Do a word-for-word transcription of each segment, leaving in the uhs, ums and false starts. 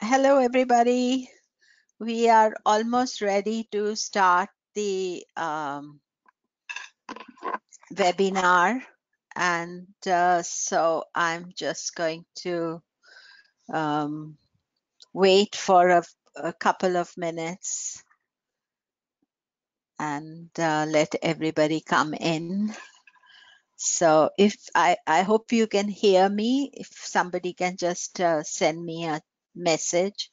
Hello, everybody. We are almost ready to start the um, webinar. And uh, so I'm just going to um, wait for a, a couple of minutes and uh, let everybody come in. So if I, I hope you can hear me. If somebody can just uh, send me a message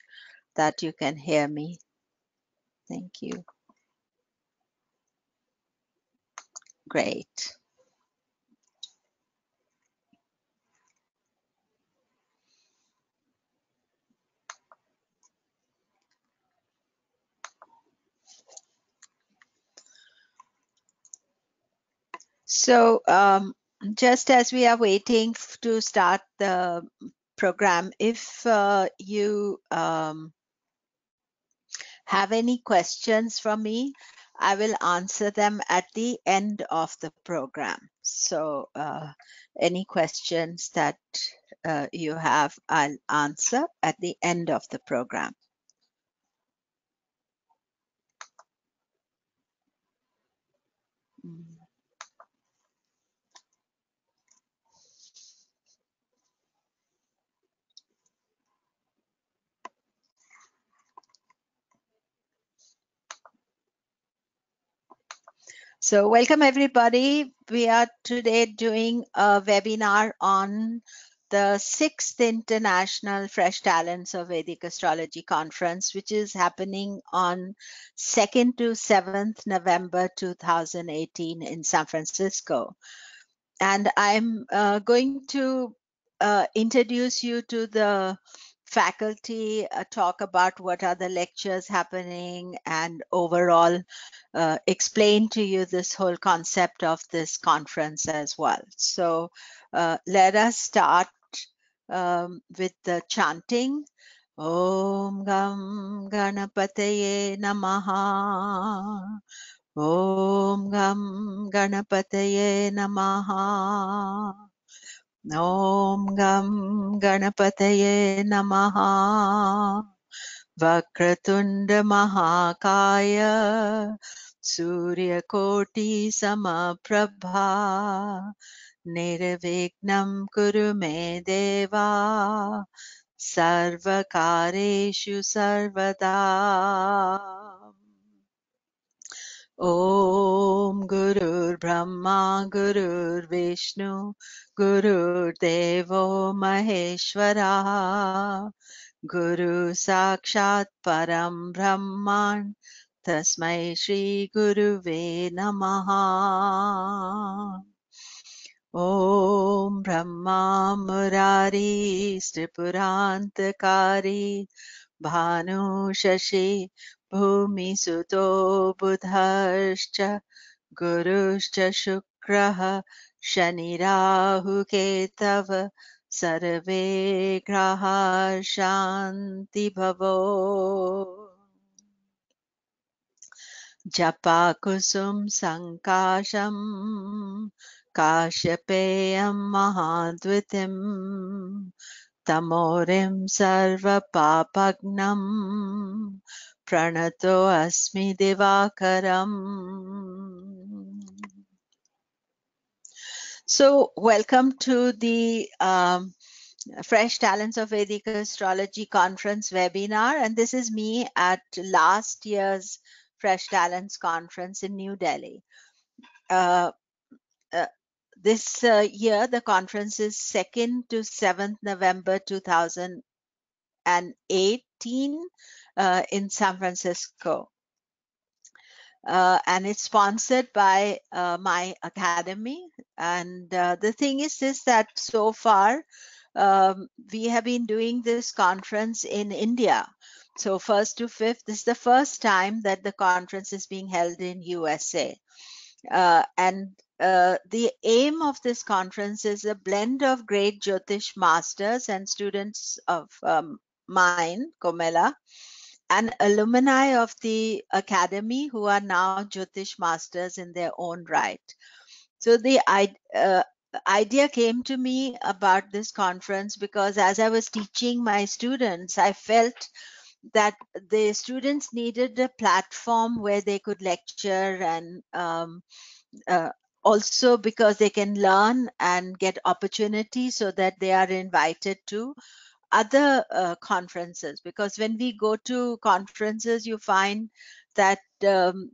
that you can hear me. Thank you. Great. So um, just as we are waiting to start the program, if uh, you um, have any questions for me, I will answer them at the end of the program. So uh, any questions that uh, you have, I'll answer at the end of the program. Mm. So welcome everybody. We are today doing a webinar on the sixth International Fresh Talents of Vedic Astrology Conference, which is happening on second to seventh November two thousand eighteen in San Francisco. And I'm uh, going to uh, introduce you to the faculty, uh, talk about what are the lectures happening, and overall uh, explain to you this whole concept of this conference as well. So uh, let us start um, with the chanting. Om Gam Ganapataye Namaha. Om Gam Ganapataye Namaha. Om Gam Ganapataye Namaha. Vakratunda Mahakaya Suryakoti Samaprabha. Nirvignam Kuru Me Deva Sarvakareshu Sarvada. Om Gurur Brahma Gurur Vishnu Guru Devo Maheshwara. Guru Sakshat Param Brahman Tasmai Shri Guruve Namaha. Om Brahma Murari Stripurantakari Bhanu Shashi Bhumi Suto Buddharscha Guruscha Shukraha Shani Rahu Ketava Sarve Graha Shanti Bhavo. Japa Kusum Sankasham Kashyapeyam Mahadvitim Tamorim Sarva Papagnam Pranato Asmi Divakaram. So welcome to the um, Fresh Talents of Vedic Astrology Conference webinar. And this is me at last year's Fresh Talents Conference in New Delhi. Uh, uh, this uh, year, the conference is second to seventh November two thousand eighteen uh, in San Francisco. Uh, and it's sponsored by uh, my academy. And uh, the thing is this, that so far um, we have been doing this conference in India. So first to fifth, this is the first time that the conference is being held in U S A. Uh, and uh, the aim of this conference is a blend of great Jyotish masters and students of um, mine, Komilla, and alumni of the academy who are now Jyotish masters in their own right. So the uh, the idea came to me about this conference because as I was teaching my students, I felt that the students needed a platform where they could lecture and um, uh, also because they can learn and get opportunities so that they are invited to other uh, conferences. Because when we go to conferences, you find that um,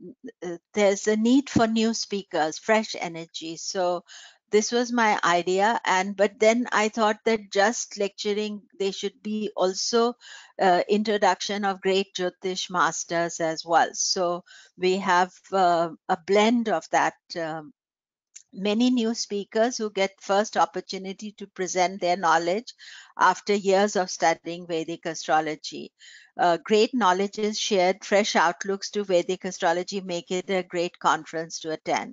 there's a need for new speakers, fresh energy. So this was my idea, and but then I thought that just lecturing, there should be also uh, introduction of great Jyotish masters as well. So we have uh, a blend of that. Um, many new speakers who get first opportunity to present their knowledge after years of studying Vedic astrology. Uh, great knowledge is shared, fresh outlooks to Vedic astrology make it a great conference to attend.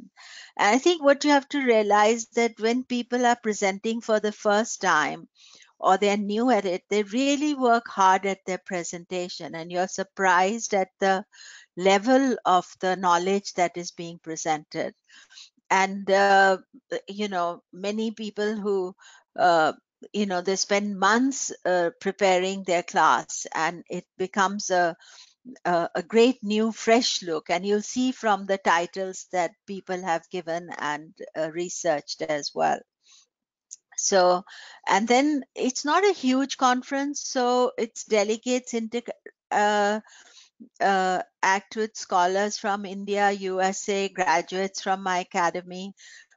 And I think what you have to realize that when people are presenting for the first time or they're new at it, they really work hard at their presentation, and you're surprised at the level of the knowledge that is being presented. And, uh, you know, many people who, uh, you know, they spend months uh, preparing their class, and it becomes a, a, a great new fresh look. And you'll see from the titles that people have given and uh, researched as well. So, and then it's not a huge conference, so it's delegates into uh, uh, act with scholars from India, U S A, graduates from my academy.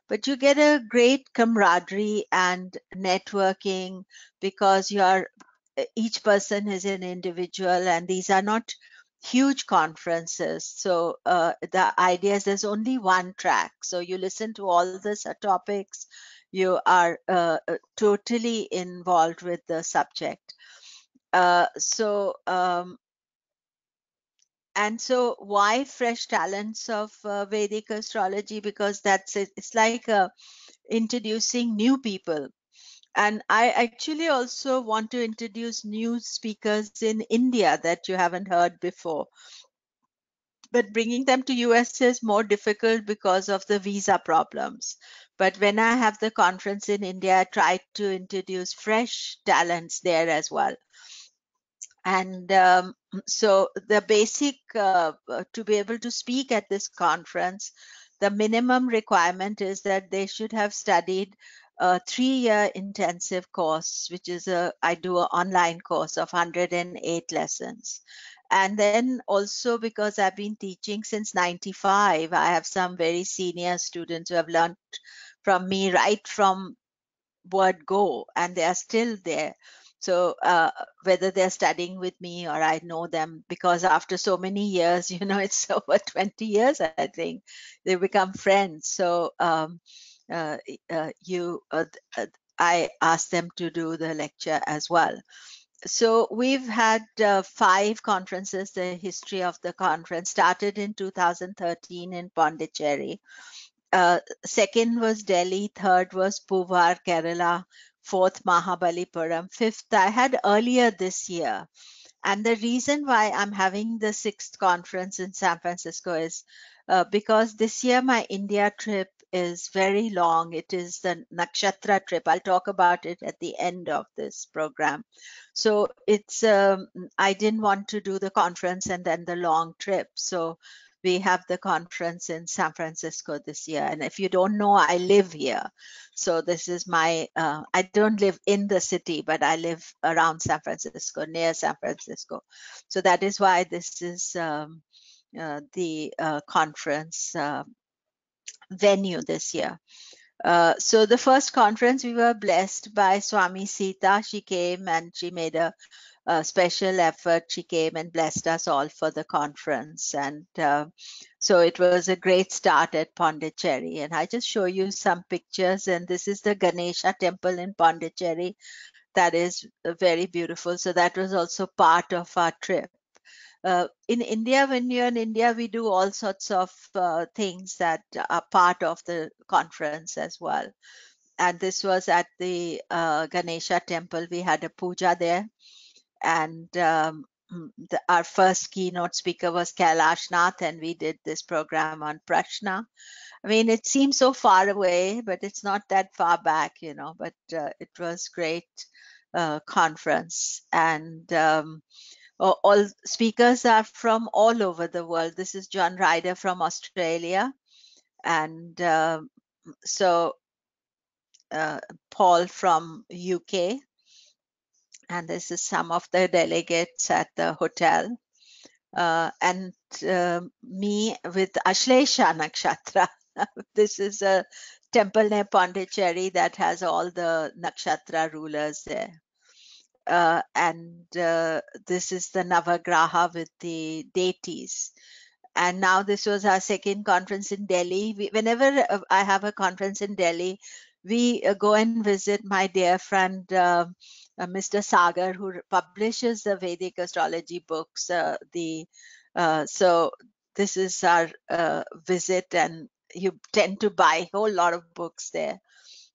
But you get a great camaraderie and networking because you are, each person is an individual, and these are not huge conferences. So uh, the idea is there's only one track. So you listen to all the topics, you are uh, totally involved with the subject. Uh, so, um, And so why Fresh Talents of uh, Vedic Astrology? Because that's it. It's like uh, introducing new people. And I actually also want to introduce new speakers in India that you haven't heard before. But bringing them to U S is more difficult because of the visa problems. But when I have the conference in India, I try to introduce fresh talents there as well. And um, so the basic, uh, to be able to speak at this conference, the minimum requirement is that they should have studied a three-year intensive course, which is a, I do an online course of one hundred eight lessons. And then also because I've been teaching since ninety-five, I have some very senior students who have learned from me right from word go, and they are still there. So uh, whether they're studying with me or I know them, because after so many years, you know, it's over twenty years, I think, they become friends. So um, uh, uh, you, uh, I asked them to do the lecture as well. So we've had uh, five conferences. The history of the conference started in two thousand thirteen in Pondicherry. Uh, second was Delhi, third was Poovar, Kerala, fourth Mahabalipuram, fifth I had earlier this year. And the reason why I'm having the sixth conference in San Francisco is uh, because this year my India trip is very long. It is the Nakshatra trip. I'll talk about it at the end of this program. So it's um, I didn't want to do the conference and then the long trip. So we have the conference in San Francisco this year. And if you don't know, I live here. So this is my, uh, I don't live in the city, but I live around San Francisco, near San Francisco. So that is why this is um, uh, the uh, conference uh, venue this year. Uh, so the first conference, we were blessed by Swami Sita. She came and she made a Uh, special effort. She came and blessed us all for the conference, and uh, so it was a great start at Pondicherry. And I just show you some pictures, and this is the Ganesha temple in Pondicherry that is very beautiful. So that was also part of our trip. Uh, in India, when you're in India, we do all sorts of uh, things that are part of the conference as well. And this was at the uh, Ganesha temple. We had a puja there. And um, the, our first keynote speaker was Kailash Nath, and we did this program on Prashna. I mean, it seems so far away, but it's not that far back, you know, but uh, it was great uh, conference. And um, all speakers are from all over the world. This is John Ryder from Australia. And uh, so uh, Paul from U K. And this is some of the delegates at the hotel. Uh, and uh, me with Ashlesha Nakshatra. This is a temple near Pondicherry that has all the Nakshatra rulers there. Uh, and uh, this is the Navagraha with the deities. And now this was our second conference in Delhi. We, whenever I have a conference in Delhi, we uh, go and visit my dear friend, uh, Uh, Mister Sagar, who publishes the Vedic astrology books. Uh, the uh, so this is our uh, visit, and you tend to buy a whole lot of books there.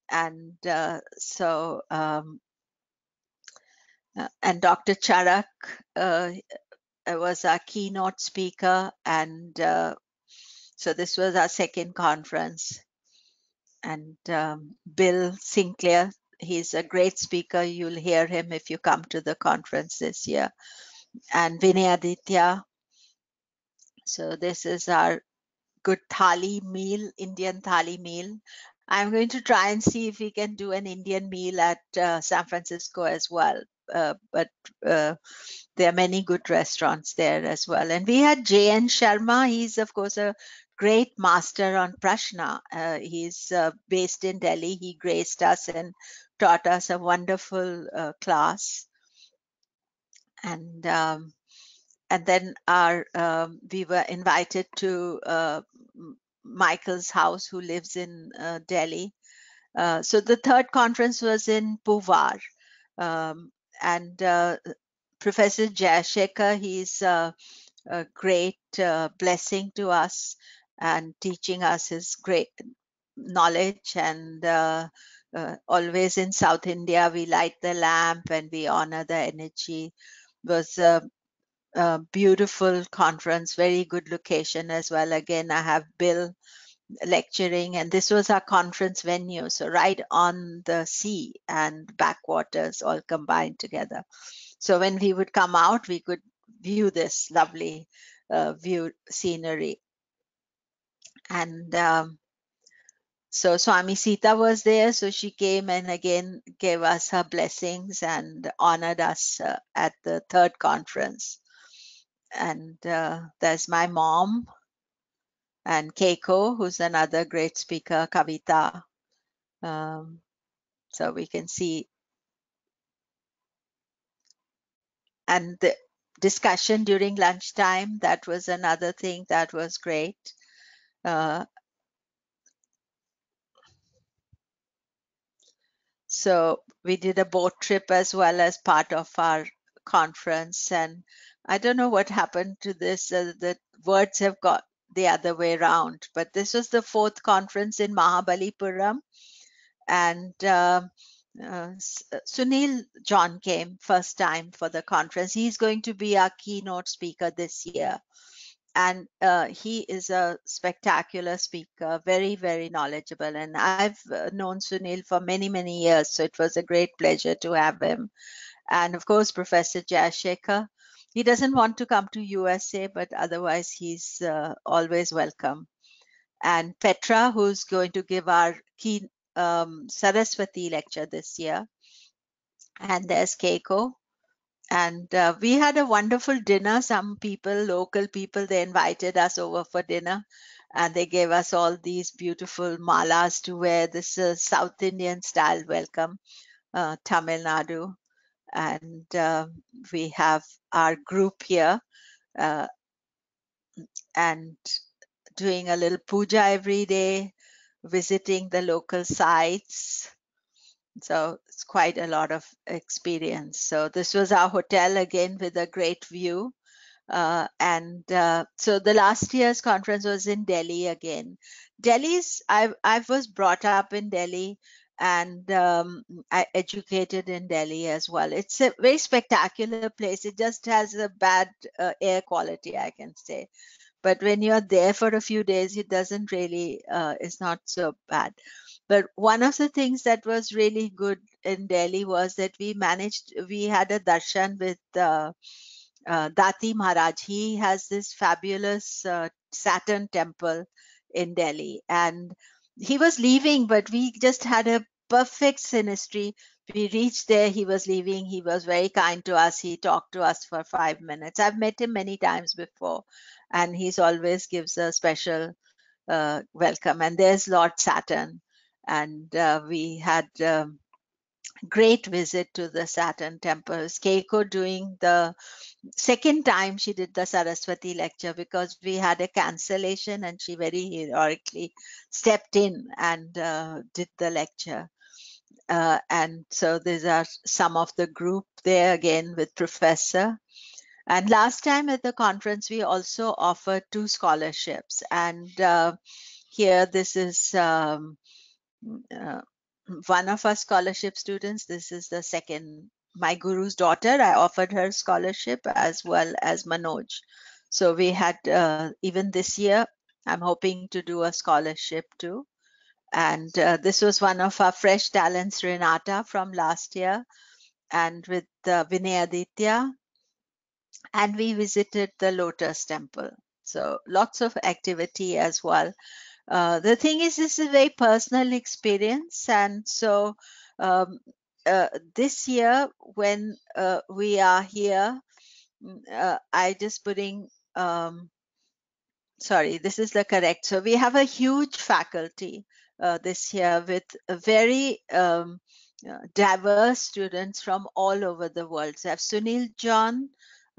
And uh, so um, uh, and Doctor Charak uh, was our keynote speaker, and uh, so this was our second conference. And um, Bill Sinclair. He's a great speaker. You'll hear him if you come to the conference this year. And Vinay Aditya. So this is our good thali meal, Indian thali meal. I'm going to try and see if we can do an Indian meal at uh, San Francisco as well. Uh, but uh, there are many good restaurants there as well. And we had J N Sharma. He's, of course, a great master on Prashna. Uh, he's uh, based in Delhi. He graced us and taught us a wonderful uh, class. And um, and then our um, we were invited to uh, Michael's house, who lives in uh, Delhi. Uh, so the third conference was in Poovar. Um, and uh, Professor Jayashekar, he's uh, a great uh, blessing to us, and teaching us his great knowledge. And uh, uh, always in South India, we light the lamp and we honor the energy. It was a, a beautiful conference, very good location as well. Again, I have Bill lecturing, and this was our conference venue. So right on the sea and backwaters all combined together. So when we would come out, we could view this lovely uh, view scenery. And um, so Swami Sita was there, so she came and again gave us her blessings and honored us uh, at the third conference. And uh, there's my mom and Keiko, who's another great speaker, Kavita. Um, so we can see. And the discussion during lunchtime, that was another thing that was great. Uh, so we did a boat trip as well as part of our conference, and I don't know what happened to this. Uh, the words have got the other way around, but this was the fourth conference in Mahabalipuram, and uh, Uh, Sunil John came first time for the conference. He's going to be our keynote speaker this year. And uh, he is a spectacular speaker, very, very knowledgeable. And I've known Sunil for many, many years. So it was a great pleasure to have him. And of course, Professor Jayashekar. He doesn't want to come to U S A, but otherwise he's uh, always welcome. And Petra, who's going to give our keynote Um, Saraswati lecture this year. And there's Keiko. And uh, we had a wonderful dinner. Some people, local people, they invited us over for dinner, and they gave us all these beautiful malas to wear. This is South Indian style welcome, uh, Tamil Nadu. And uh, we have our group here uh, and doing a little puja every day, visiting the local sites. So it's quite a lot of experience. So this was our hotel again with a great view. Uh, and uh, so the last year's conference was in Delhi again. Delhi's, I, I was brought up in Delhi, and um, I educated in Delhi as well. It's a very spectacular place. It just has a bad uh, air quality, I can say. But when you're there for a few days, it doesn't really, uh, it's not so bad. But one of the things that was really good in Delhi was that we managed, we had a darshan with uh, uh, Dati Maharaj. He has this fabulous uh, Saturn temple in Delhi. And he was leaving, but we just had a perfect synastry. We reached there, he was leaving, he was very kind to us, he talked to us for five minutes. I've met him many times before, and he's always gives a special uh, welcome. And there's Lord Saturn, and uh, we had a um, great visit to the Saturn temples. Keiko doing the second time she did the Saraswati lecture, because we had a cancellation and she very heroically stepped in and uh, did the lecture. Uh, and so these are some of the group there, again with Professor. And last time at the conference, we also offered two scholarships. And uh, here, this is um, uh, one of our scholarship students. This is the second, my guru's daughter. I offered her scholarship, as well as Manoj. So we had, uh, even this year, I'm hoping to do a scholarship too. And uh, this was one of our fresh talents, Renata, from last year, and with uh, Vinay Aditya. And we visited the Lotus Temple. So lots of activity as well. Uh, the thing is, this is a very personal experience. And so um, uh, this year, when uh, we are here, uh, I just putting... Um, sorry, this is the correct. So we have a huge faculty. Uh, this year with very um, diverse students from all over the world. So I have Sunil John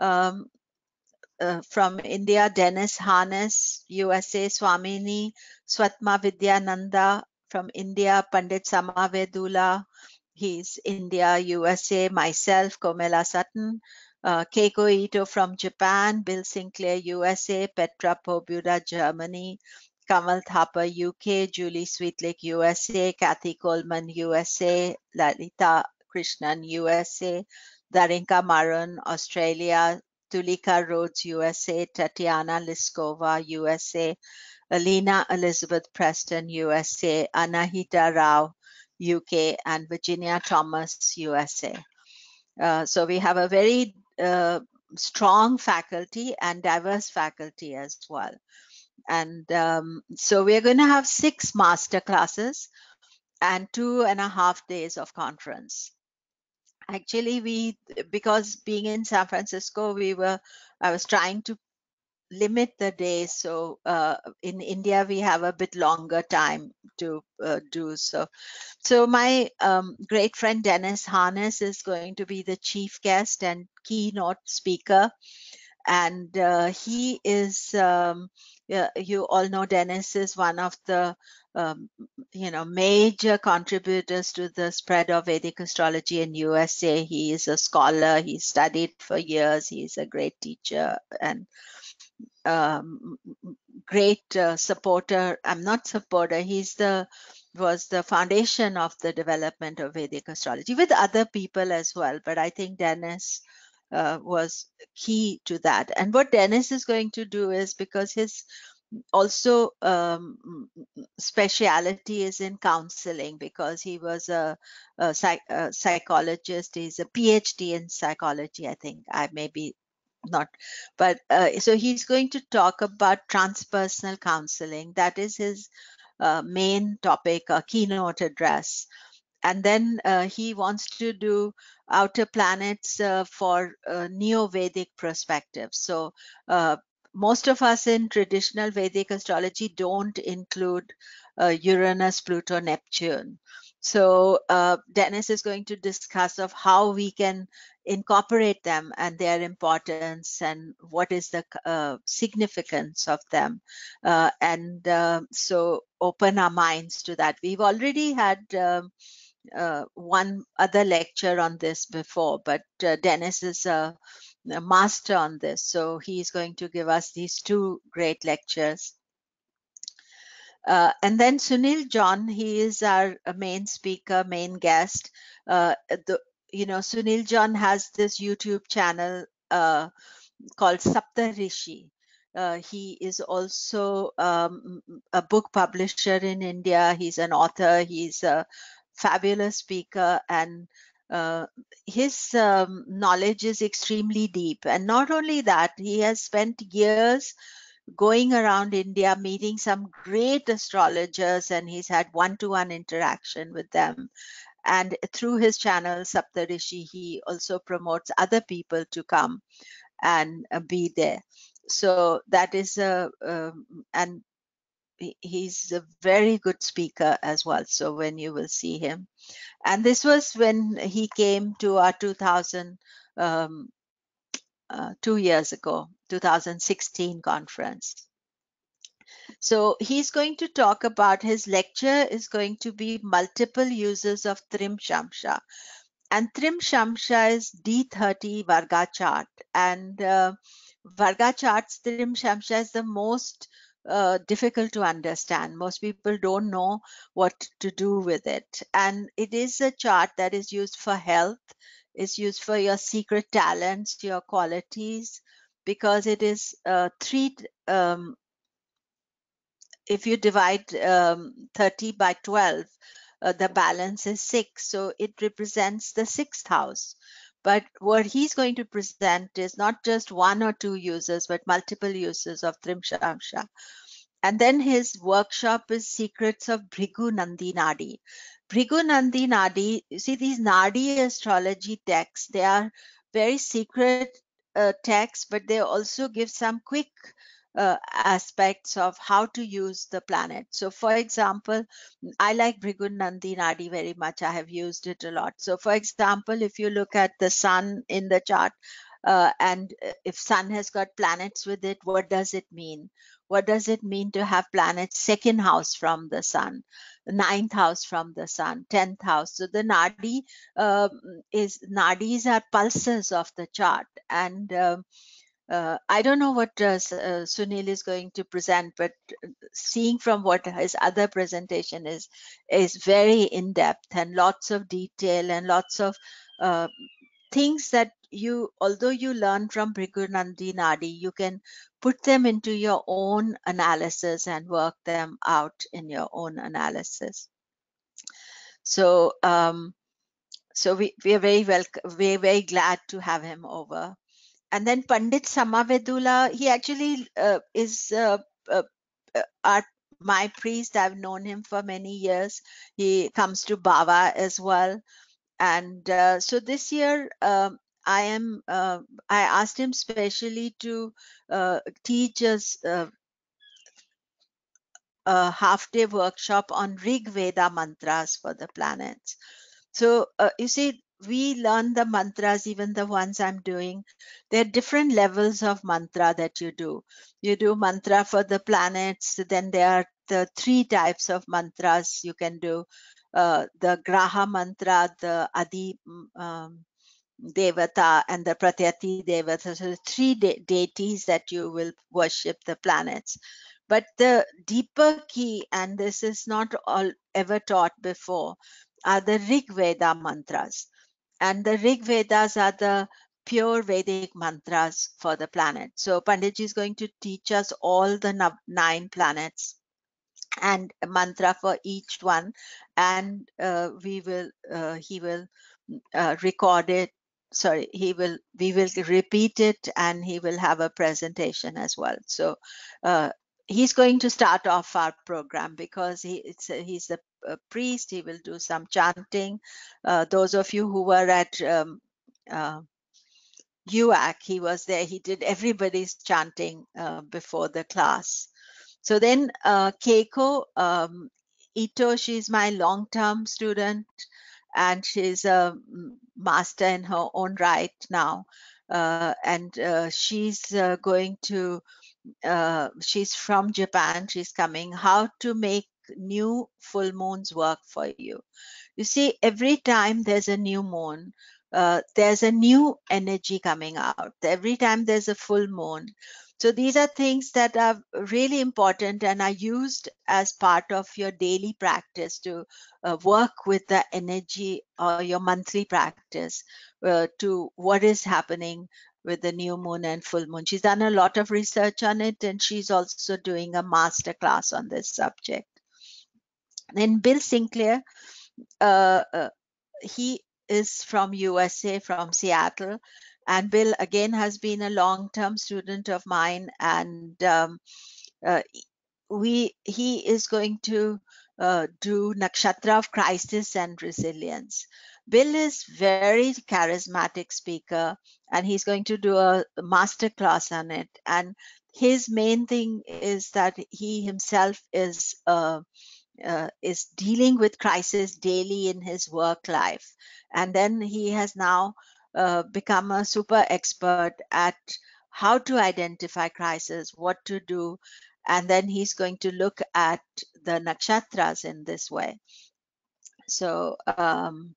um, uh, from India, Dennis Harness, U S A, Swamini Swatma Vidyananda from India, Pandit Samavedula, he's India, U S A, myself, Komilla Sutton, uh, Keiko Ito from Japan, Bill Sinclair, U S A, Petra Pobuda, Germany, Kanwel Thapar, U K, Julie Swietlik, U S A, Cathy Coleman, U S A, Lalita Krishnan, U S A, Darinka Marun, Australia, Tulika Rhodes, U S A, Tatiana Liskova, U S A, Alina Elizabeth Preston, U S A, Anahita Rao, U K, and Virginia Thomas, U S A. Uh, so we have a very uh, strong faculty and diverse faculty as well. And um, so we're going to have six master classes and two and a half days of conference. Actually, we, because being in San Francisco, we were, I was trying to limit the days. So uh, in India, we have a bit longer time to uh, do so. So my um, great friend Dennis Harness is going to be the chief guest and keynote speaker. And uh, he is, um, yeah, you all know Dennis is one of the, um, you know, major contributors to the spread of Vedic astrology in U S A. He is a scholar. He studied for years. He's a great teacher and um, great uh, supporter. I'm not supporter. He's the was the foundation of the development of Vedic astrology with other people as well. But I think Dennis Uh, was key to that. And what Dennis is going to do is, because his also um, speciality is in counseling, because he was a, a, psych, a psychologist, he's a PhD in psychology, I think, I may be not, but uh, so he's going to talk about transpersonal counseling. That is his uh, main topic or keynote address. And then uh, he wants to do outer planets uh, for uh, Neo-Vedic perspective. So uh, most of us in traditional Vedic astrology don't include uh, Uranus, Pluto, Neptune. So uh, Dennis is going to discuss of how we can incorporate them and their importance and what is the uh, significance of them. Uh, and uh, so open our minds to that. We've already had um, Uh, one other lecture on this before, but uh, Dennis is a, a master on this, so he's going to give us these two great lectures. Uh, and then Sunil John, he is our main speaker, main guest. Uh, the, you know, Sunil John has this YouTube channel uh, called Saptarishi. Uh, he is also um, a book publisher in India. He's an author. He's a fabulous speaker, and uh, his um, knowledge is extremely deep. And not only that, he has spent years going around India, meeting some great astrologers, and he's had one-to-one interaction with them. And through his channel, Saptarishi, he also promotes other people to come and be there. So that is a, um, and he's a very good speaker as well. So when you will see him, and this was when he came to our two thousand, um, uh, two years ago, two thousand sixteen conference. So he's going to talk about, his lecture is going to be multiple uses of Trimshamsha. And Trimshamsha is D thirty Varga chart, and uh, Varga charts, Trimshamsha is the most uh, difficult to understand. Most people don't know what to do with it. And it is a chart that is used for health, it's used for your secret talents, your qualities, because it is uh, three, um, if you divide um, thirty by twelve, uh, the balance is six. So it represents the sixth house. But what he's going to present is not just one or two uses, but multiple uses of Trimshamsha. And then his workshop is Secrets of Bhrigu Nandi Nadi. Bhrigu Nandi Nadi, you see these Nadi astrology texts, they are very secret uh, texts, but they also give some quick Uh, aspects of how to use the planet. So for example, I like Bhrigu Nandi Nadi very much. I have used it a lot. So for example, if you look at the sun in the chart, uh, and if sun has got planets with it, what does it mean? What does it mean to have planets second house from the sun, ninth house from the sun, tenth house? So the Nadi uh, is, Nadis are pulses of the chart. And uh, Uh, I don't know what uh, uh, Sunil is going to present, but seeing from what his other presentation is, is very in-depth and lots of detail and lots of uh, things that you, although you learn from Bhrigu Nandi Nadi, you can put them into your own analysis and work them out in your own analysis. So, um, so we, we are very welcome, we are very glad to have him over. And then Pandit Samavedula, he actually uh, is uh, uh, uh, our, my priest. I've known him for many years. He comes to Bava as well. And uh, so this year uh, I am, uh, I asked him specially to uh, teach us uh, a half day workshop on Rig Veda mantras for the planets. So uh, you see, we learn the mantras, even the ones I'm doing. There are different levels of mantra that you do. You do mantra for the planets, then there are the three types of mantras you can do. Uh, the Graha mantra, the Adi um, Devata, and the Pratyati Devata. So the three de deities that you will worship the planets. But the deeper key, and this is not all ever taught before, are the Rig Veda mantras. And the Rig Vedas are the pure Vedic mantras for the planet. So Panditji is going to teach us all the nine planets and a mantra for each one. And uh, we will, uh, he will uh, record it. Sorry, he will, we will repeat it, and he will have a presentation as well. So uh, he's going to start off our program because he, it's, he's the A priest. He will do some chanting. Uh, those of you who were at um, uh, U A C, he was there. He did everybody's chanting uh, before the class. So then uh, Keiko um, Ito, she's my long-term student, and she's a master in her own right now. Uh, and uh, she's uh, going to, uh, she's from Japan. She's coming. How to make new full moons work for you. You see, every time there's a new moon, uh, there's a new energy coming out. Every time there's a full moon. So these are things that are really important and are used as part of your daily practice to uh, work with the energy, or your monthly practice uh, to what is happening with the new moon and full moon. She's done a lot of research on it, and she's also doing a master class on this subject. Then Bill Sinclair, uh, uh, he is from U S A, from Seattle. And Bill, again, has been a long-term student of mine, and um, uh, we he is going to uh, do Nakshatra of Crisis and Resilience. Bill is very charismatic speaker, and he's going to do a master class on it. And his main thing is that he himself is uh, uh, is dealing with crisis daily in his work life, and then he has now Uh, become a super expert at how to identify crisis, what to do, and then he's going to look at the nakshatras in this way. So, um,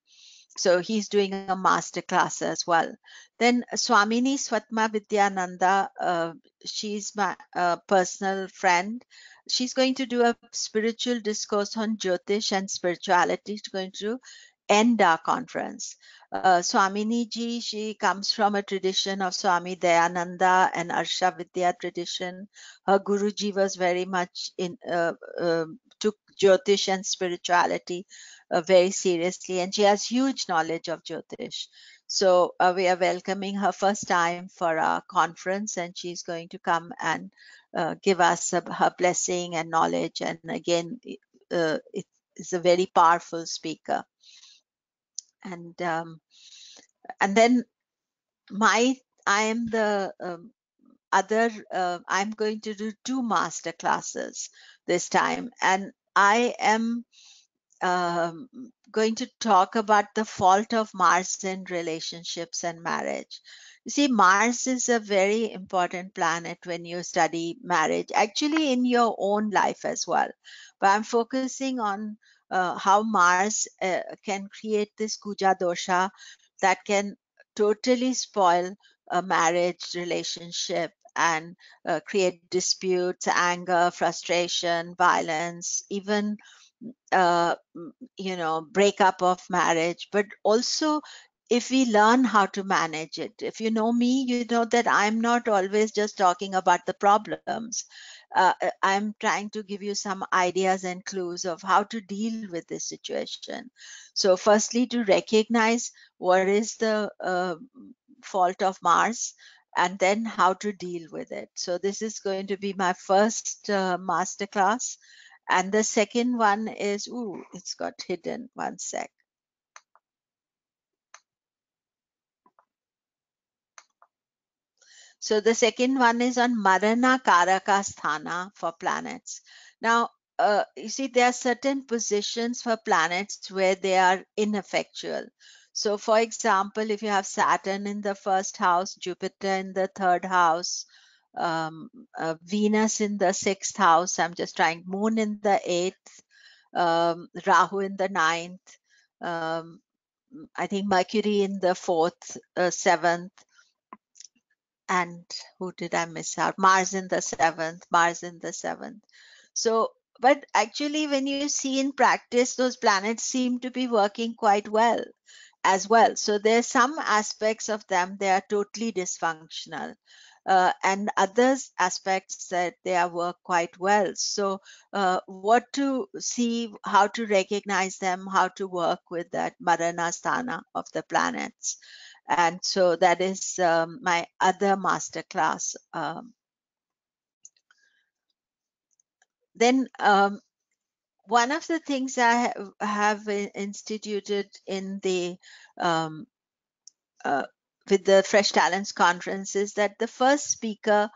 so he's doing a master class as well. Then Swamini Swatma Vidyananda, uh, she's my uh, personal friend. She's going to do a spiritual discourse on Jyotish and spirituality. She's going to do E N D A conference. Uh, Swamini ji, she comes from a tradition of Swami Dayananda and Arsha Vidya tradition. Her Guruji was very much in, uh, uh, took Jyotish and spirituality uh, very seriously, and she has huge knowledge of Jyotish. So uh, we are welcoming her first time for our conference, and she's going to come and uh, give us uh, her blessing and knowledge. And again, uh, it is a very powerful speaker. And um, and then my I am the um, other uh, I'm going to do two master classes this time, and I am um, going to talk about the fault of Mars in relationships and marriage. You see, Mars is a very important planet when you study marriage, actually in your own life as well. But I'm focusing on Uh, how Mars uh, can create this Kuja dosha that can totally spoil a marriage relationship and uh, create disputes, anger, frustration, violence, even, uh, you know, breakup of marriage. But also, if we learn how to manage it, if you know me, you know that I'm not always just talking about the problems. Uh, I'm trying to give you some ideas and clues of how to deal with this situation. So firstly, to recognize what is the uh, fault of Mars, and then how to deal with it. So this is going to be my first uh, masterclass. And the second one is, ooh, it's got hidden, one sec. So the second one is on Marana Karaka Sthana for planets. Now, uh, you see, there are certain positions for planets where they are ineffectual. So, for example, if you have Saturn in the first house, Jupiter in the third house, um, uh, Venus in the sixth house, I'm just trying, Moon in the eighth, um, Rahu in the ninth, um, I think Mercury in the fourth, uh, seventh, and who did I miss out? Mars in the seventh, Mars in the seventh. So, but actually when you see in practice, those planets seem to be working quite well as well. So there's some aspects of them, they are totally dysfunctional. Uh, and others aspects that they are work quite well. So uh, what to see, how to recognize them, how to work with that Marana Sthana of the planets. And so that is um, my other masterclass. Um, then um, one of the things I ha have instituted in the um, uh, with the Fresh Talents Conference is that the first speaker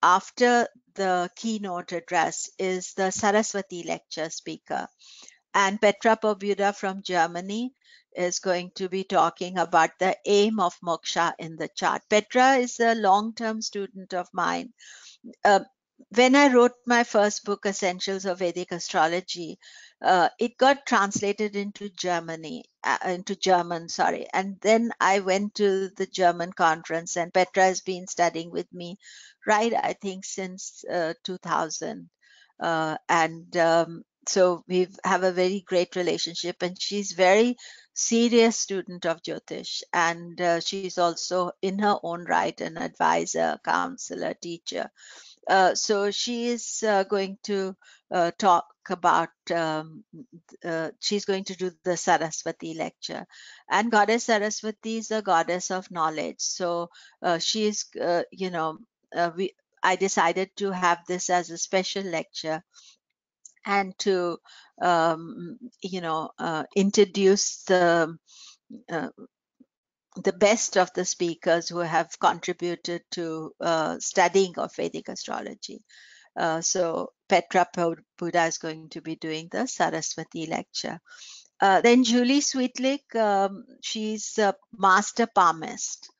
after the keynote address is the Saraswati lecture speaker, and Petra Pobuda from Germany is going to be talking about the aim of moksha in the chart. Petra is a long-term student of mine. Uh, when I wrote my first book, Essentials of Vedic Astrology, uh, it got translated into Germany, uh, into German, sorry. And then I went to the German conference, and Petra has been studying with me, right, I think, since uh, two thousand. Uh, and um, so we have a very great relationship, and she's very serious student of Jyotish, and uh, she's also in her own right an advisor, counselor, teacher. Uh, so she is uh, going to uh, talk about, um, uh, she's going to do the Saraswati lecture. And Goddess Saraswati is a goddess of knowledge. So uh, she is, uh, you know, uh, we, I decided to have this as a special lecture and to, um, you know, uh, introduce the uh, the best of the speakers who have contributed to uh, studying of Vedic astrology. Uh, so Petra Pobuda is going to be doing the Saraswati lecture. Uh, then Julie Swietlik, um, she's a master palmist,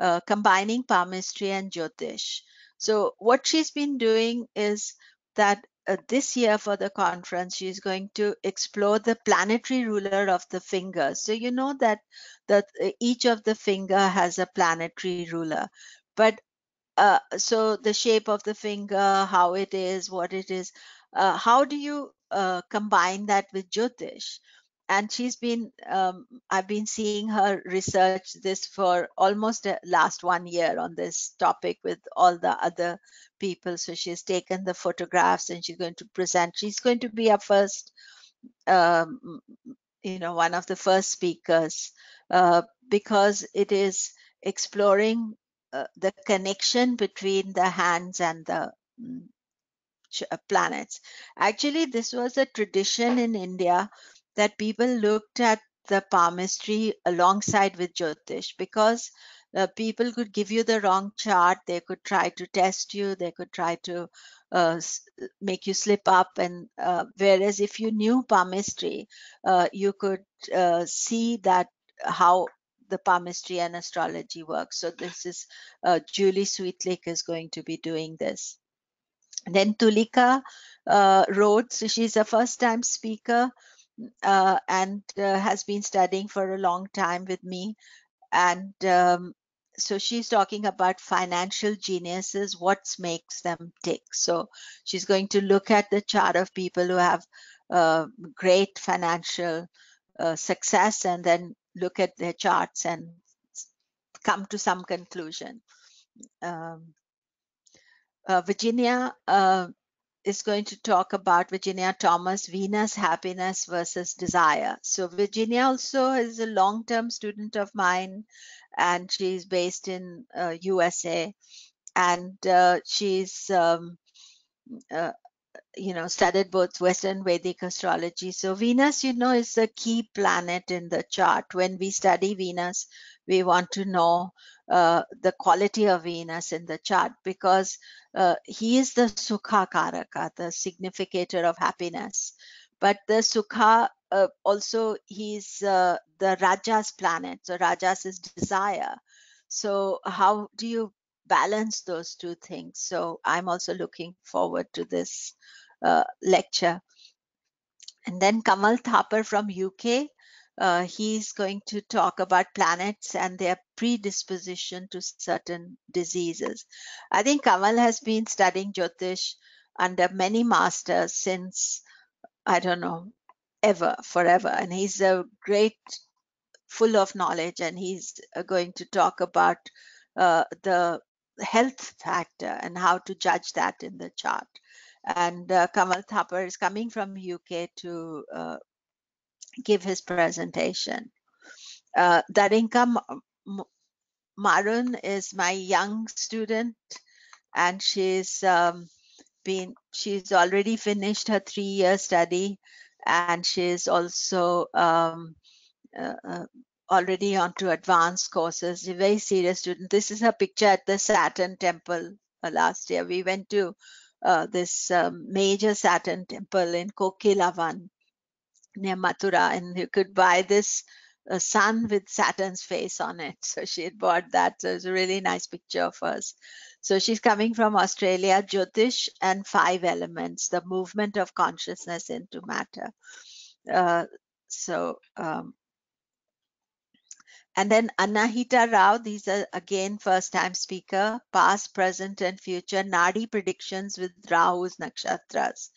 uh, combining palmistry and Jyotish. So what she's been doing is that Uh, this year for the conference, she is going to explore the planetary ruler of the fingers. So you know that that each of the finger has a planetary ruler, but uh, so the shape of the finger, how it is, what it is, uh, how do you uh, combine that with Jyotish? And she's been, um, I've been seeing her research this for almost last one year on this topic with all the other people. So she's taken the photographs and she's going to present. She's going to be our first, um, you know, one of the first speakers, uh, because it is exploring uh, the connection between the hands and the planets. Actually, this was a tradition in India that people looked at the palmistry alongside with Jyotish, because uh, people could give you the wrong chart, they could try to test you, they could try to uh, make you slip up, and uh, whereas if you knew palmistry, uh, you could uh, see that how the palmistry and astrology works. So this is, uh, Julie Swietlik is going to be doing this. And then Tulika uh, Rhodes, so she's a first time speaker, Uh, and uh, has been studying for a long time with me, and um, so she's talking about financial geniuses, what makes them tick. So she's going to look at the chart of people who have uh, great financial uh, success, and then look at their charts and come to some conclusion. Um, uh, Virginia uh, is going to talk about Virginia Thomas, Venus, Happiness versus Desire. So Virginia also is a long-term student of mine, and she's based in uh, U S A, and uh, she's, um, uh, you know, studied both Western Vedic astrology. So Venus, you know, is the key planet in the chart. When we study Venus, we want to know uh, the quality of Venus in the chart, because uh, he is the Sukha Karaka, the significator of happiness. But the Sukha, uh, also he's uh, the Rajas planet. So Rajas is desire. So how do you balance those two things? So I'm also looking forward to this uh, lecture. And then Kanwel Thapar from U K, uh, he's going to talk about planets and their predisposition to certain diseases. I think Kanwel has been studying Jyotish under many masters since, I don't know, ever, forever. And he's a great, full of knowledge, and he's going to talk about uh, the health factor and how to judge that in the chart. And uh, Kanwel Thapar is coming from U K to uh, give his presentation. Uh, Darinka Marun is my young student, and she's um, been she's already finished her three-year study, and she's also um, uh, uh, already on to advanced courses. She's a very serious student. This is her picture at the Saturn Temple uh, last year. We went to uh, this um, major Saturn Temple in Kokilavan, near Mathura, and you could buy this uh, sun with Saturn's face on it. So she had bought that. So it's a really nice picture of hers. So she's coming from Australia, Jyotish and Five Elements, the movement of consciousness into matter. Uh, so, um, and then Anahita Rao, these are again first-time speaker, past, present, and future Nadi predictions with Rahu's nakshatras.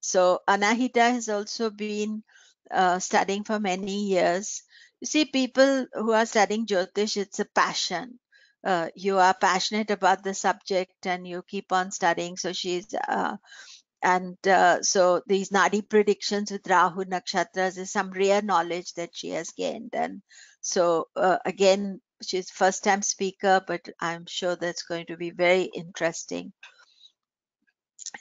So Anahita has also been uh, studying for many years. You see, people who are studying Jyotish, it's a passion. Uh, you are passionate about the subject and you keep on studying. So she's uh, and uh, so these Nadi predictions with Rahu nakshatras is some rare knowledge that she has gained. And so uh, again, she's first time speaker, but I'm sure that's going to be very interesting.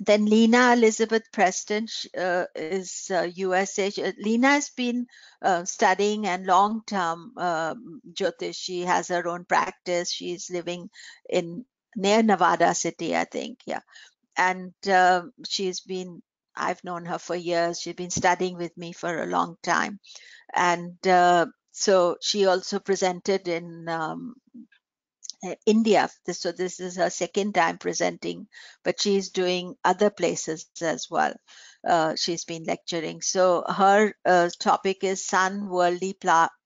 Then Alina Elizabeth Preston uh, is uh, U S A. Alina has been uh, studying and long-term uh, Jyotish. She has her own practice. She's living in near Nevada City, I think. Yeah, and uh, she's been. I've known her for years. She's been studying with me for a long time, and uh, so she also presented in. Um, India. So this is her second time presenting, but she's doing other places as well. Uh, she's been lecturing. So her uh, topic is Sun, Worldly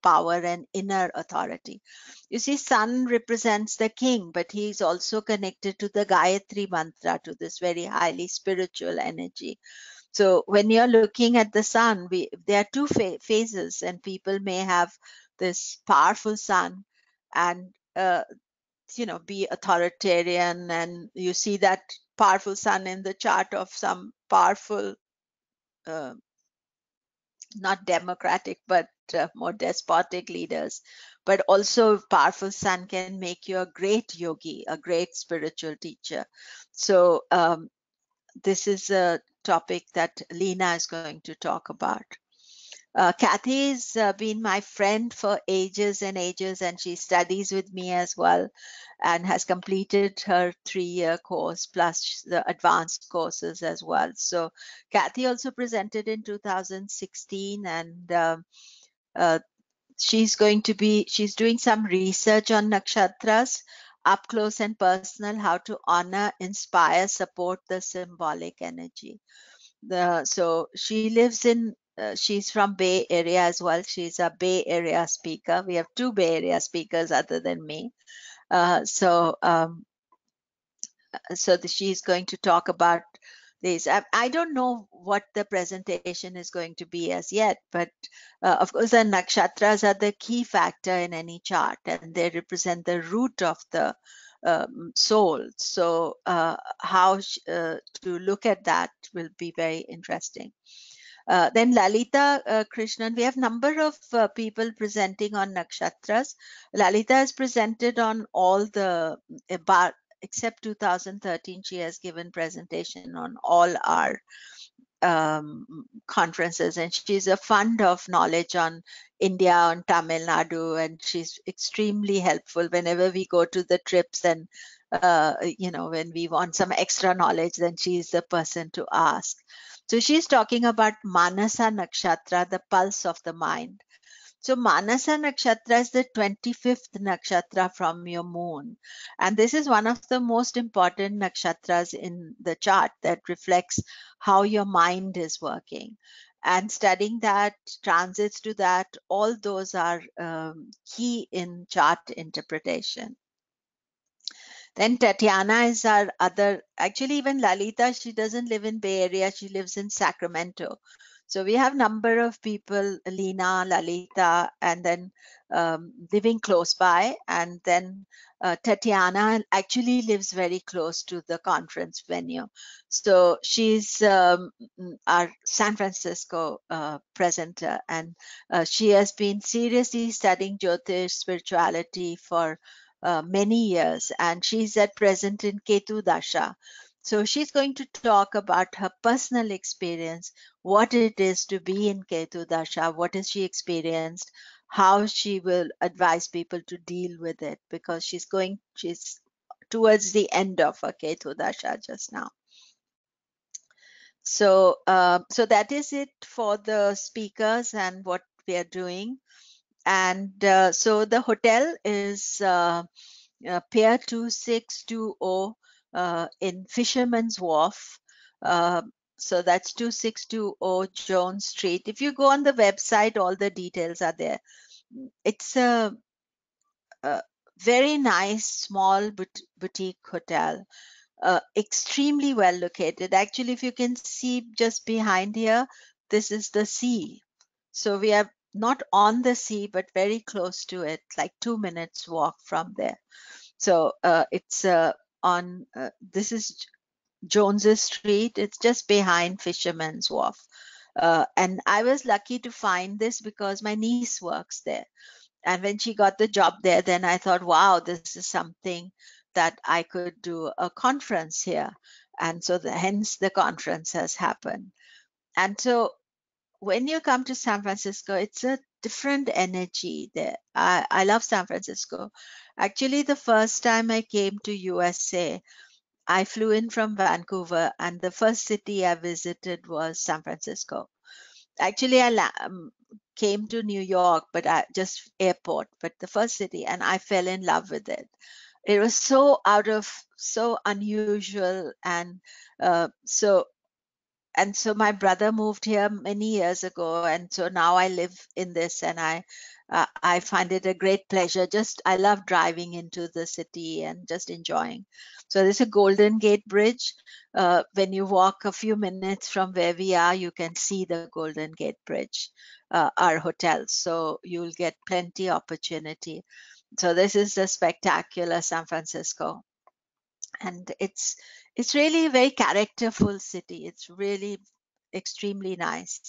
Power and Inner Authority. You see, Sun represents the king, but he is also connected to the Gayatri Mantra, to this very highly spiritual energy. So when you're looking at the Sun, we, there are two ph phases, and people may have this powerful Sun and uh, you know, be authoritarian, and you see that powerful Sun in the chart of some powerful, uh, not democratic, but uh, more despotic leaders. But also powerful Sun can make you a great yogi, a great spiritual teacher. So um, this is a topic that Alina is going to talk about. Uh, Cathy has uh, been my friend for ages and ages, and she studies with me as well and has completed her three-year course plus the advanced courses as well. So Cathy also presented in two thousand sixteen, and uh, uh, she's going to be, she's doing some research on nakshatras, up close and personal, how to honor, inspire, support the symbolic energy. The, so she lives in Uh, she's from Bay Area as well. She's a Bay Area speaker. We have two Bay Area speakers other than me. Uh, so um, so the, she's going to talk about this. I, I don't know what the presentation is going to be as yet, but uh, of course the nakshatras are the key factor in any chart, and they represent the root of the um, soul. So uh, how sh uh, to look at that will be very interesting. Uh, then Lalita uh, Krishnan, we have number of uh, people presenting on nakshatras. Lalita has presented on all the, about, except two thousand thirteen, she has given presentation on all our um, conferences, and she's a fund of knowledge on India, on Tamil Nadu, and she's extremely helpful whenever we go to the trips and, uh, you know, when we want some extra knowledge, then she's the person to ask. So she's talking about Manasa Nakshatra, the pulse of the mind. So Manasa Nakshatra is the twenty-fifth nakshatra from your moon. And this is one of the most important nakshatras in the chart that reflects how your mind is working. And studying that, transits to that, all those are um, key in chart interpretation. Then Tatiana is our other, actually even Lalita, she doesn't live in Bay Area, she lives in Sacramento. So we have number of people, Alina, Lalita, and then um, living close by. And then uh, Tatiana actually lives very close to the conference venue. So she's um, our San Francisco uh, presenter, and uh, she has been seriously studying Jyotish spirituality for Uh, many years, and she's at present in Ketu Dasha. So she's going to talk about her personal experience, what it is to be in Ketu Dasha, what has she experienced, how she will advise people to deal with it, because she's going, she's towards the end of her Ketu Dasha just now. So, uh, so that is it for the speakers and what we are doing. And uh, so the hotel is uh, uh, Pier two six two zero uh, in Fisherman's Wharf. Uh, so that's two six two zero Jones Street. If you go on the website, all the details are there. It's a, a very nice small boutique hotel. uh, extremely well located. Actually, if you can see just behind here, this is the sea. So we are not on the sea, but very close to it, like two minutes walk from there. So uh, it's uh, on, uh, this is Jones's Street. It's just behind Fisherman's Wharf. Uh, and I was lucky to find this because my niece works there. And when she got the job there, then I thought, wow, this is something that I could do a conference here. And so the, hence the conference has happened. And so when you come to San Francisco, it's a different energy there. I, I love San Francisco. Actually, the first time I came to U S A, I flew in from Vancouver, and the first city I visited was San Francisco. Actually, I um, came to New York, but I just airport, but the first city, and I fell in love with it. It was so out of, so unusual. And uh, so, and so my brother moved here many years ago. And so now I live in this, and I, uh, I find it a great pleasure. Just, I love driving into the city and just enjoying. So there's a Golden Gate Bridge. Uh, when you walk a few minutes from where we are, you can see the Golden Gate Bridge, uh, our hotel. So you'll get plenty opportunity. So this is the spectacular San Francisco. And it's, it's really a very characterful city. It's really extremely nice.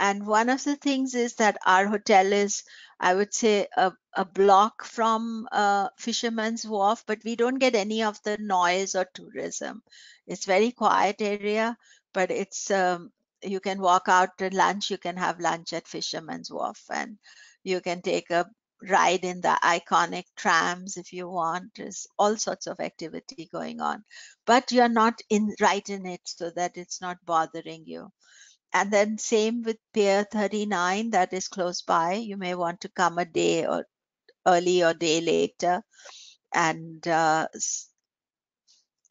And one of the things is that our hotel is, I would say, a, a block from uh, Fisherman's Wharf, but we don't get any of the noise or tourism. It's very quiet area, but it's um, you can walk out to lunch. You can have lunch at Fisherman's Wharf, and you can take a ride in the iconic trams if you want. There's all sorts of activity going on, but you're not in right in it, so that it's not bothering you. And then same with Pier thirty-nine, that is close by. You may want to come a day or early or day later. And uh,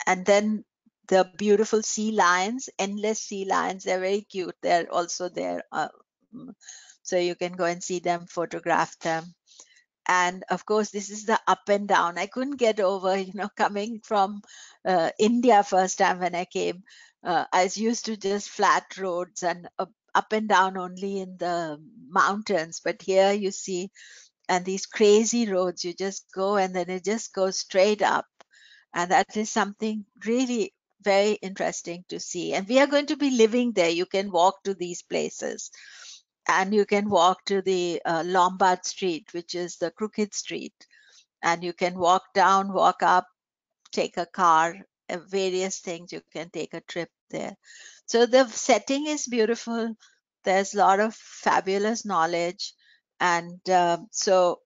and then the beautiful sea lions, endless sea lions. They're very cute. They're also there. Uh, so you can go and see them, photograph them. And of course, this is the up and down. I couldn't get over, you know, coming from uh, India first time when I came. Uh, I was used to just flat roads and uh, up and down only in the mountains. But here you see, and these crazy roads, you just go and then it just goes straight up. And that is something really very interesting to see. And we are going to be living there. You can walk to these places. And you can walk to the uh, Lombard Street, which is the crooked street. And you can walk down, walk up, take a car, uh, various things. You can take a trip there. So the setting is beautiful. There's a lot of fabulous knowledge. And uh, so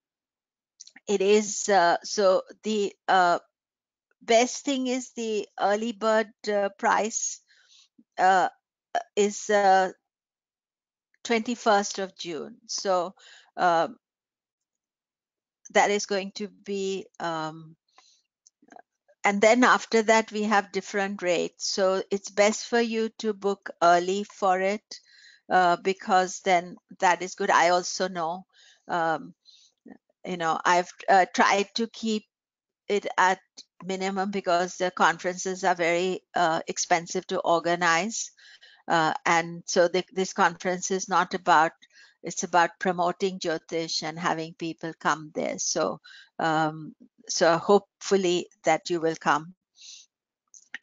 it is, uh, so the uh, best thing is the early bird uh, price uh, is uh, twenty-first of June. So uh, that is going to be, um, and then after that we have different rates. So it's best for you to book early for it uh, because then that is good. I also know, um, you know, I've uh, tried to keep it at minimum because the conferences are very uh, expensive to organize. Uh, and so the, this conference is not about, it's about promoting Jyotish and having people come there. So, um, so hopefully that you will come.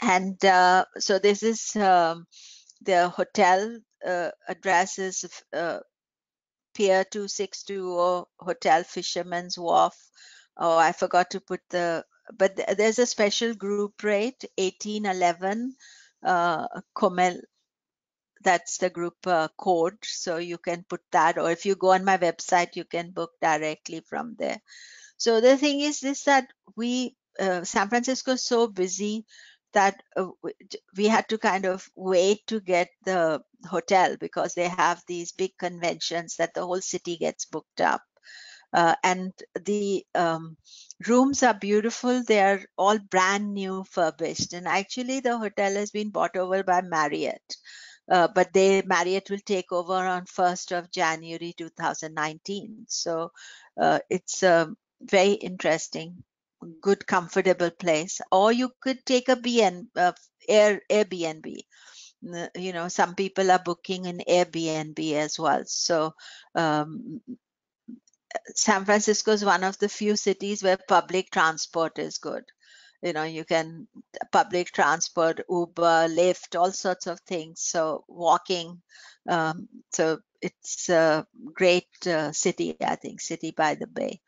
And uh, so this is um, the hotel uh, address is uh, Pier two six two zero Hotel Fisherman's Wharf. Oh, I forgot to put the, but th there's a special group rate, eighteen eleven uh, Komilla. That's the group uh, code, so you can put that, or if you go on my website, you can book directly from there. So the thing is this, that we, uh, San Francisco is so busy that uh, we had to kind of wait to get the hotel because they have these big conventions that the whole city gets booked up. Uh, and the um, rooms are beautiful. They are all brand new furbished. And actually the hotel has been bought over by Marriott. Uh, but they, Marriott will take over on first of January two thousand nineteen. So uh, it's uh, very interesting. good, comfortable place, or you could take a B N, uh, Air, Airbnb. You know, some people are booking an Airbnb as well. So um, San Francisco is one of the few cities where public transport is good. You know, you can public transport, Uber, Lyft, all sorts of things. So walking. Um, so it's a great uh, city, I think, city by the bay.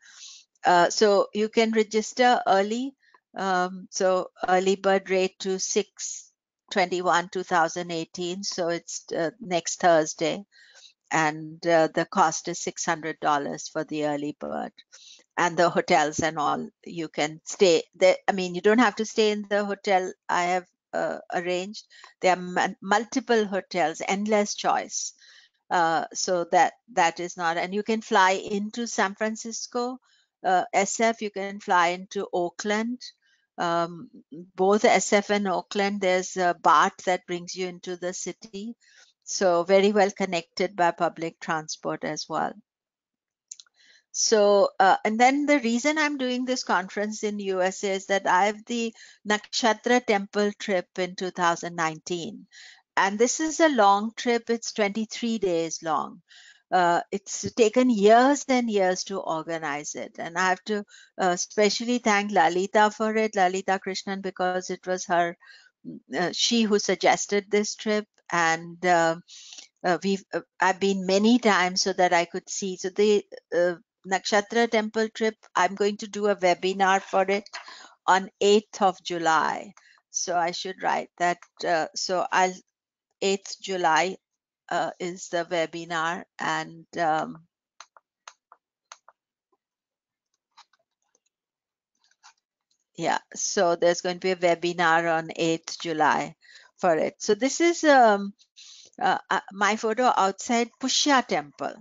Uh, so you can register early. Um, so early bird rate to six twenty-one two thousand eighteen. So it's uh, next Thursday. And uh, the cost is six hundred dollars for the early bird. And the hotels and all, you can stay there. I mean, you don't have to stay in the hotel I have uh, arranged. There are multiple hotels, endless choice. Uh, so that that is not, and you can fly into San Francisco, uh, S F, you can fly into Oakland. Um, both S F and Oakland, there's a BART that brings you into the city. So very well connected by public transport as well. So, uh, and then the reason I'm doing this conference in U S A is that I have the Nakshatra Temple trip in two thousand nineteen. And this is a long trip. It's twenty-three days long. Uh, it's taken years and years to organize it. And I have to uh, especially thank Lalita for it, Lalita Krishnan, because it was her, uh, she who suggested this trip. And uh, uh, we've, uh, I've been many times so that I could see. So the uh, Nakshatra Temple trip, I'm going to do a webinar for it on eighth of July. So I should write that. Uh, so I'll, eighth July uh, is the webinar. And um, yeah, so there's going to be a webinar on eighth July. For it. So this is um, uh, my photo outside Pushya Temple,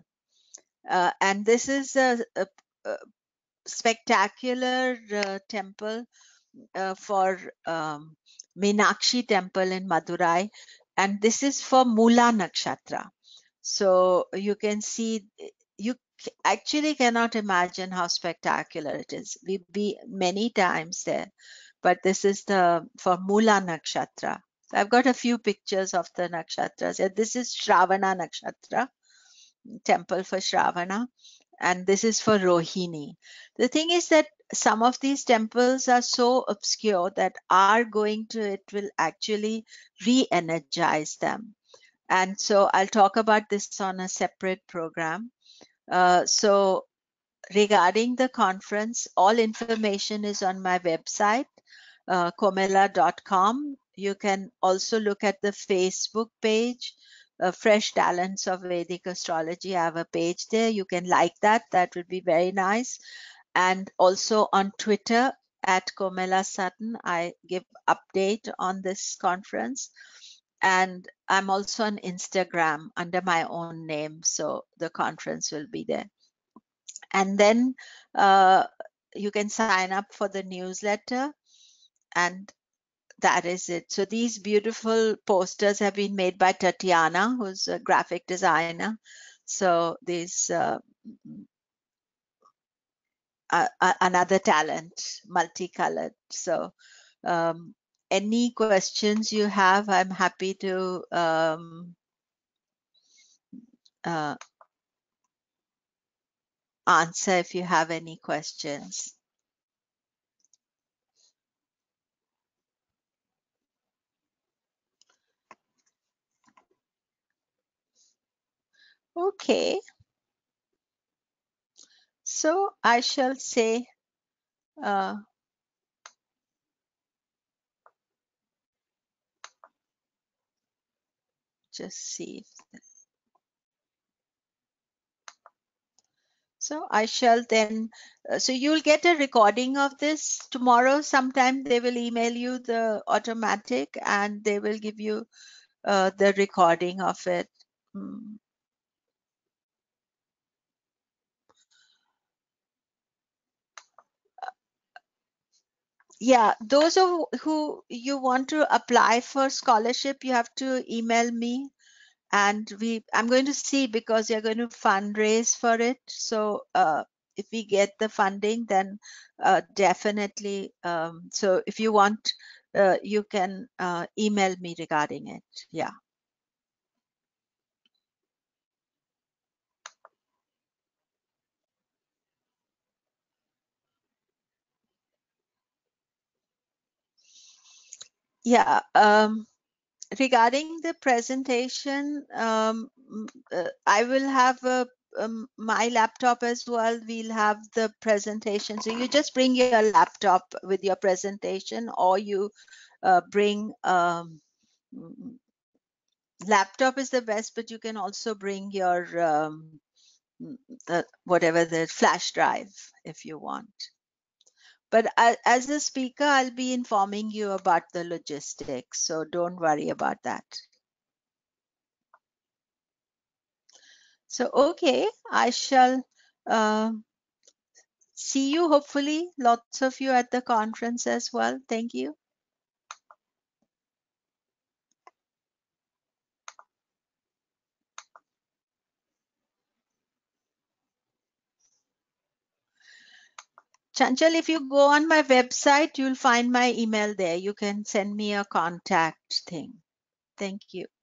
uh, and this is a, a, a spectacular uh, temple uh, for um, Meenakshi Temple in Madurai, and this is for Mula Nakshatra. So you can see, you actually cannot imagine how spectacular it is. We've been many times there, but this is the for Mula Nakshatra. I've got a few pictures of the nakshatras. This is Shravana Nakshatra, temple for Shravana, and this is for Rohini. The thing is that some of these temples are so obscure that our going to it will actually re-energize them. And so I'll talk about this on a separate program. Uh, so regarding the conference, all information is on my website, uh, komilla dot com. You can also look at the Facebook page, uh, Fresh Talents of Vedic Astrology. I have a page there. You can like that. That would be very nice. And also on Twitter, at Komilla Sutton, I give update on this conference. And I'm also on Instagram under my own name. So the conference will be there. And then uh, you can sign up for the newsletter. And that is it. So these beautiful posters have been made by Tatiana, who's a graphic designer. So these uh, uh, another talent, multicolored. So um, any questions you have, I'm happy to um, uh, answer if you have any questions. Okay, so I shall say uh, just see if so I shall then uh, so you'll get a recording of this tomorrow sometime. They will email you the automatic and they will give you uh, the recording of it. Hmm. Yeah, those who, who you want to apply for scholarship, you have to email me, and we I'm going to see because you're going to fundraise for it. So uh, if we get the funding, then uh, definitely. Um, so if you want, uh, you can uh, email me regarding it. Yeah. Yeah. Um, regarding the presentation, um, uh, I will have a Um, my laptop as well. We'll have the presentation, so you just bring your laptop with your presentation, or you uh, bring um, laptop is the best, but you can also bring your um, the, whatever the flash drive if you want. But I, as a speaker, I'll be informing you about the logistics, so don't worry about that. So, okay, I shall uh, see you, hopefully, lots of you at the conference as well. Thank you. Chanchal, if you go on my website, you'll find my email there. You can send me a contact thing. Thank you.